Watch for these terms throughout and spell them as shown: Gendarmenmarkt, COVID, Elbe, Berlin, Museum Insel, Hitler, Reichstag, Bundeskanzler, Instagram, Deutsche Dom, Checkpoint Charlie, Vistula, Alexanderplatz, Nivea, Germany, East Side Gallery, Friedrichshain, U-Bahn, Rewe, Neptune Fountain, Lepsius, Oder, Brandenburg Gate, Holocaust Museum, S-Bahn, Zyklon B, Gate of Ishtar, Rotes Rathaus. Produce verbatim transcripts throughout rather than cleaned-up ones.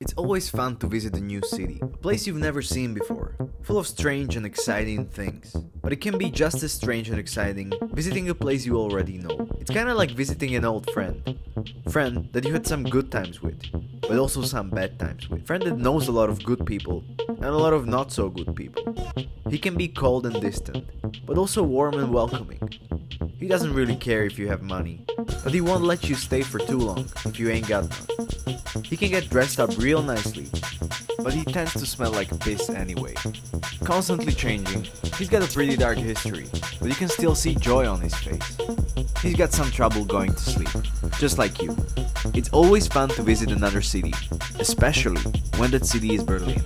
It's always fun to visit a new city, a place you've never seen before, full of strange and exciting things. But it can be just as strange and exciting visiting a place you already know. It's kinda like visiting an old friend. Friend that you had some good times with, but also some bad times with. Friend that knows a lot of good people, and a lot of not so good people. He can be cold and distant, but also warm and welcoming. He doesn't really care if you have money, but he won't let you stay for too long if you ain't got none. He can get dressed up real nicely, but he tends to smell like piss anyway. Constantly changing, he's got a pretty dark history, but you can still see joy on his face. He's got some trouble going to sleep, just like you. It's always fun to visit another city, especially when that city is Berlin.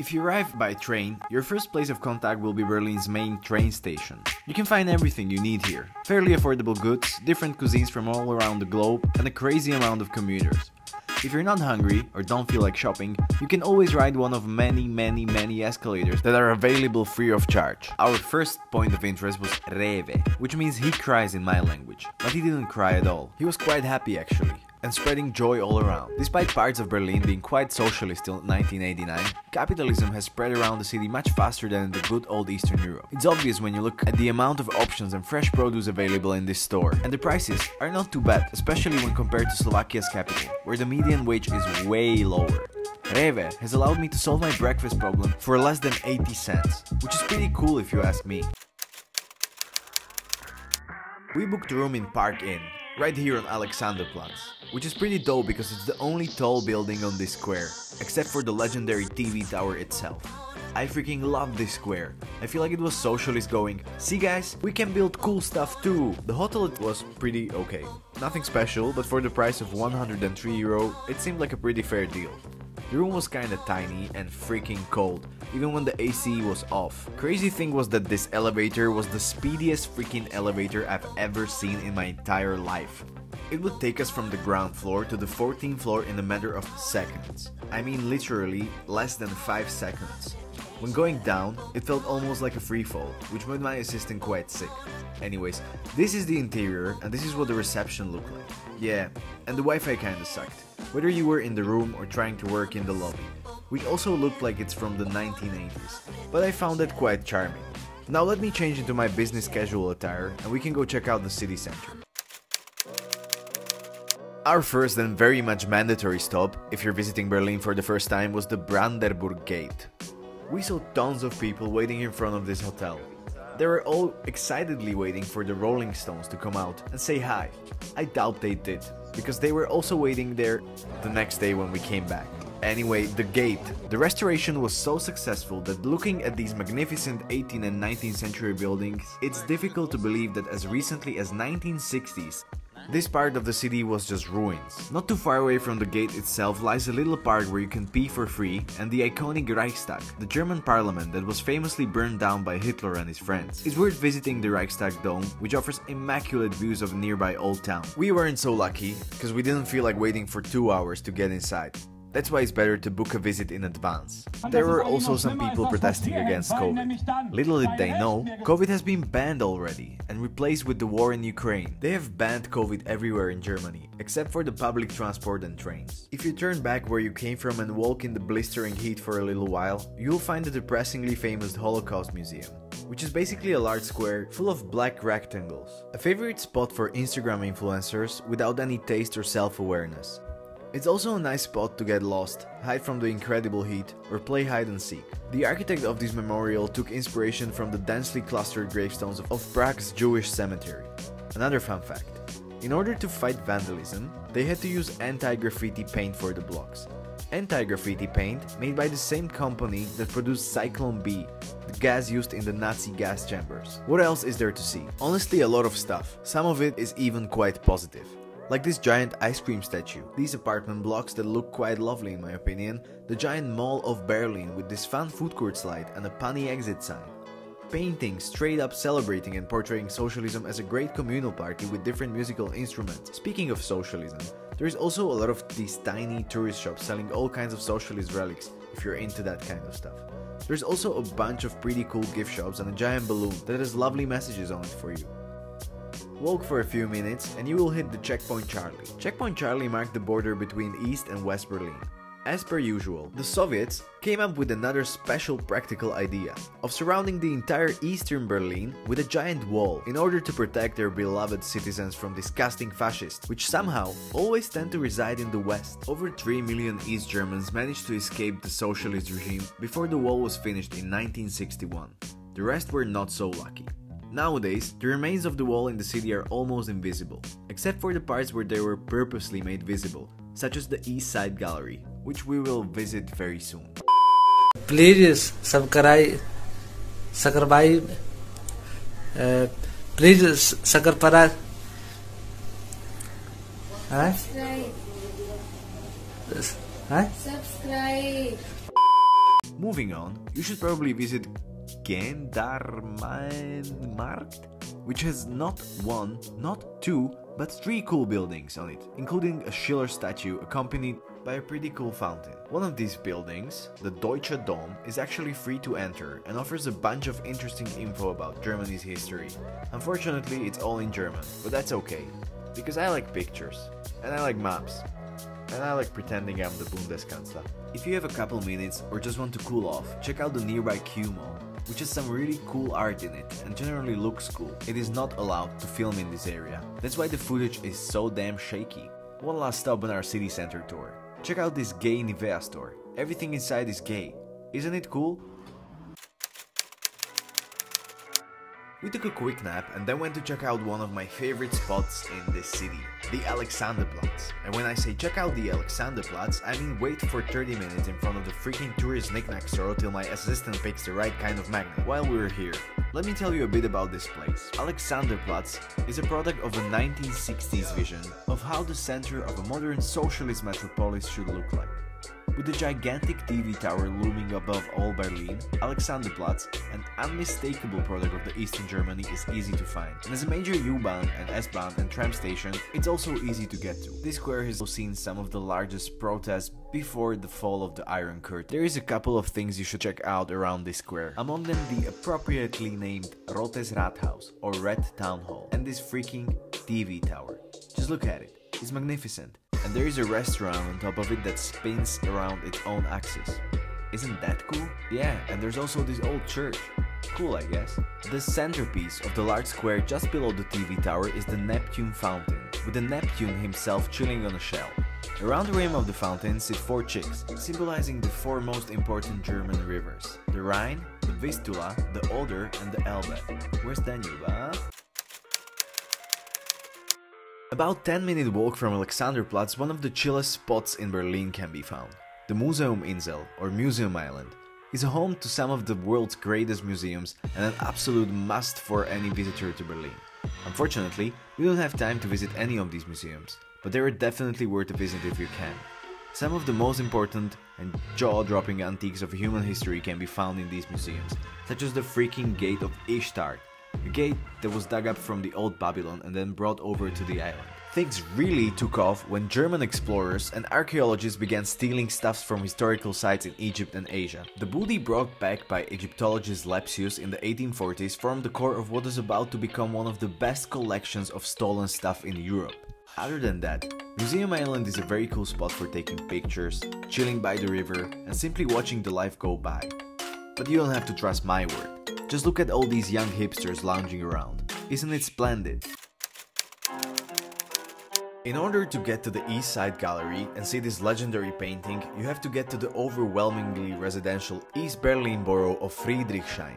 If you arrive by train, your first place of contact will be Berlin's main train station. You can find everything you need here. Fairly affordable goods, different cuisines from all around the globe, and a crazy amount of commuters. If you're not hungry or don't feel like shopping, you can always ride one of many many many escalators that are available free of charge. Our first point of interest was Rewe, which means he cries in my language, but he didn't cry at all. He was quite happy actually, and spreading joy all around. Despite parts of Berlin being quite socialist till nineteen eighty-nine, capitalism has spread around the city much faster than in the good old Eastern Europe. It's obvious when you look at the amount of options and fresh produce available in this store, and the prices are not too bad, especially when compared to Slovakia's capital, where the median wage is way lower. Rewe has allowed me to solve my breakfast problem for less than eighty cents, which is pretty cool if you ask me. We booked a room in Park Inn, right here on Alexanderplatz, which is pretty dope because it's the only tall building on this square, except for the legendary T V tower itself. I freaking love this square. I feel like it was socialist going, see guys, we can build cool stuff too. The hotel it was pretty okay. Nothing special, but for the price of one hundred three euro, it seemed like a pretty fair deal. The room was kinda tiny and freaking cold, even when the A C was off. Crazy thing was that this elevator was the speediest freaking elevator I've ever seen in my entire life. It would take us from the ground floor to the fourteenth floor in a matter of seconds. I mean literally less than five seconds. When going down, it felt almost like a free fall, which made my assistant quite sick. Anyways, this is the interior and this is what the reception looked like. Yeah, and the Wi-Fi kinda sucked, whether you were in the room or trying to work in the lobby, which also looked like it's from the nineteen eighties, but I found that quite charming. Now let me change into my business casual attire and we can go check out the city center. Our first and very much mandatory stop, if you're visiting Berlin for the first time, was the Brandenburg Gate. We saw tons of people waiting in front of this hotel. They were all excitedly waiting for the Rolling Stones to come out and say hi. I doubt they did, because they were also waiting there the next day when we came back. Anyway, the gate. The restoration was so successful that looking at these magnificent eighteenth and nineteenth century buildings, it's difficult to believe that as recently as nineteen sixties, this part of the city was just ruins. Not too far away from the gate itself lies a little park where you can pee for free and the iconic Reichstag, the German parliament that was famously burned down by Hitler and his friends. It's worth visiting the Reichstag Dome, which offers immaculate views of nearby old town. We weren't so lucky, because we didn't feel like waiting for two hours to get inside. That's why it's better to book a visit in advance. There were also some people protesting against COVID. Little did they know, COVID has been banned already and replaced with the war in Ukraine. They have banned COVID everywhere in Germany, except for the public transport and trains. If you turn back where you came from and walk in the blistering heat for a little while, you'll find the depressingly famous Holocaust Museum, which is basically a large square full of black rectangles. A favorite spot for Instagram influencers without any taste or self-awareness. It's also a nice spot to get lost, hide from the incredible heat, or play hide and seek. The architect of this memorial took inspiration from the densely clustered gravestones of Prague's Jewish cemetery. Another fun fact. In order to fight vandalism, they had to use anti-graffiti paint for the blocks. Anti-graffiti paint made by the same company that produced Zyklon B, the gas used in the Nazi gas chambers. What else is there to see? Honestly, a lot of stuff. Some of it is even quite positive. Like this giant ice cream statue, these apartment blocks that look quite lovely in my opinion, the giant mall of Berlin with this fun food court slide and a punny exit sign. Paintings straight up celebrating and portraying socialism as a great communal party with different musical instruments. Speaking of socialism, there is also a lot of these tiny tourist shops selling all kinds of socialist relics if you're into that kind of stuff. There's also a bunch of pretty cool gift shops and a giant balloon that has lovely messages on it for you. Walk for a few minutes and you will hit the Checkpoint Charlie. Checkpoint Charlie marked the border between East and West Berlin. As per usual, the Soviets came up with another special practical idea of surrounding the entire eastern Berlin with a giant wall in order to protect their beloved citizens from disgusting fascists, which somehow always tend to reside in the west. Over three million East Germans managed to escape the socialist regime before the wall was finished in nineteen sixty-one. The rest were not so lucky. Nowadays, the remains of the wall in the city are almost invisible, except for the parts where they were purposely made visible, such as the East Side Gallery, which we will visit very soon. Please subscribe, subscribe, uh, please subscribe, huh? Huh? Subscribe. Moving on, you should probably visit Gendarmenmarkt, which has not one, not two, but three cool buildings on it, including a Schiller statue accompanied by a pretty cool fountain. One of these buildings, the Deutsche Dom, is actually free to enter and offers a bunch of interesting info about Germany's history. Unfortunately, it's all in German, but that's okay, because I like pictures, and I like maps, and I like pretending I'm the Bundeskanzler. If you have a couple minutes or just want to cool off, check out the nearby Q Mall, which has some really cool art in it and generally looks cool. It is not allowed to film in this area. That's why the footage is so damn shaky. One last stop on our city center tour. Check out this gay Nivea store. Everything inside is gay. Isn't it cool? We took a quick nap and then went to check out one of my favorite spots in this city, the Alexanderplatz. And when I say check out the Alexanderplatz, I mean wait for thirty minutes in front of the freaking tourist knickknack store till my assistant picks the right kind of magnet. While we're here, let me tell you a bit about this place. Alexanderplatz is a product of a nineteen sixties vision of how the center of a modern socialist metropolis should look like. With a gigantic T V tower looming above all Berlin, Alexanderplatz, an unmistakable product of the Eastern Germany, is easy to find. And as a major U-Bahn and S-Bahn and tram station, it's also easy to get to. This square has seen some of the largest protests before the fall of the Iron Curtain. There is a couple of things you should check out around this square. Among them, the appropriately named Rotes Rathaus, or Red Town Hall, and this freaking T V tower. Just look at it, it's magnificent. And there is a restaurant on top of it that spins around its own axis. Isn't that cool? Yeah, and there's also this old church. Cool, I guess. The centerpiece of the large square just below the T V tower is the Neptune Fountain, with the Neptune himself chilling on a shell. Around the rim of the fountain sit four chicks, symbolizing the four most important German rivers: the Rhine, the Vistula, the Oder, and the Elbe. Where's Danube, huh? About ten minute walk from Alexanderplatz, one of the chillest spots in Berlin can be found. The Museum Insel, or Museum Island, is home to some of the world's greatest museums and an absolute must for any visitor to Berlin. Unfortunately, we don't have time to visit any of these museums, but they are definitely worth a visit if you can. Some of the most important and jaw-dropping antiques of human history can be found in these museums, such as the freaking Gate of Ishtar, a gate that was dug up from the old Babylon and then brought over to the island. Things really took off when German explorers and archaeologists began stealing stuffs from historical sites in Egypt and Asia. The booty brought back by Egyptologist Lepsius in the eighteen forties formed the core of what is about to become one of the best collections of stolen stuff in Europe. Other than that, Museum Island is a very cool spot for taking pictures, chilling by the river, and simply watching the life go by. But you don't have to trust my word. Just look at all these young hipsters lounging around. Isn't it splendid? In order to get to the East Side Gallery and see this legendary painting, you have to get to the overwhelmingly residential East Berlin borough of Friedrichshain.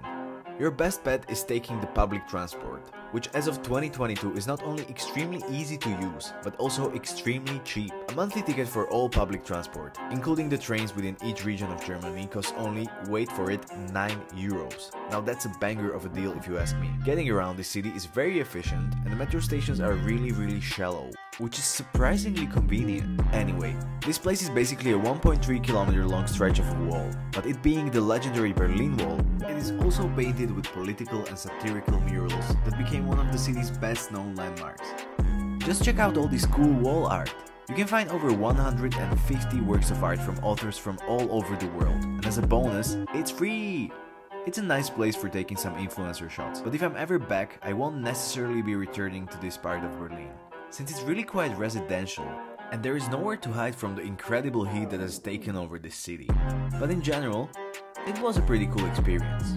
Your best bet is taking the public transport, which as of twenty twenty-two is not only extremely easy to use, but also extremely cheap. A monthly ticket for all public transport, including the trains within each region of Germany, costs only, wait for it, nine euros. Now that's a banger of a deal if you ask me. Getting around the city is very efficient and the metro stations are really really shallow, which is surprisingly convenient. Anyway, this place is basically a one point three kilometer long stretch of a wall, but it being the legendary Berlin Wall, it is also painted with political and satirical murals that became one of the city's best known landmarks. Just check out all this cool wall art. You can find over one hundred fifty works of art from authors from all over the world, and as a bonus, it's free! It's a nice place for taking some influencer shots, but if I'm ever back, I won't necessarily be returning to this part of Berlin, since it's really quite residential and there is nowhere to hide from the incredible heat that has taken over this city. But in general, it was a pretty cool experience.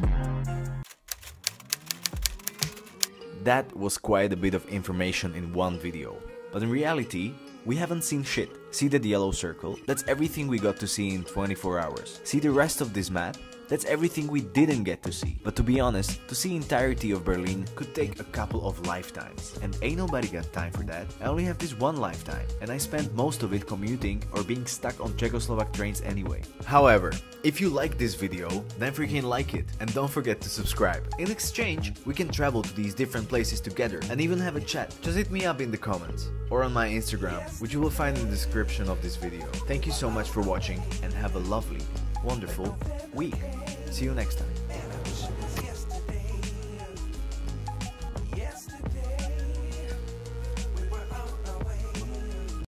That was quite a bit of information in one video, but in reality, we haven't seen shit. See that yellow circle? That's everything we got to see in twenty-four hours. See the rest of this map? That's everything we didn't get to see. But to be honest, to see entirety of Berlin could take a couple of lifetimes. And ain't nobody got time for that. I only have this one lifetime, and I spent most of it commuting or being stuck on Czechoslovak trains anyway. However, if you like this video, then freaking like it and don't forget to subscribe. In exchange, we can travel to these different places together and even have a chat. Just hit me up in the comments or on my Instagram, which you will find in the description of this video. Thank you so much for watching and have a lovely, wonderful week. See you next time.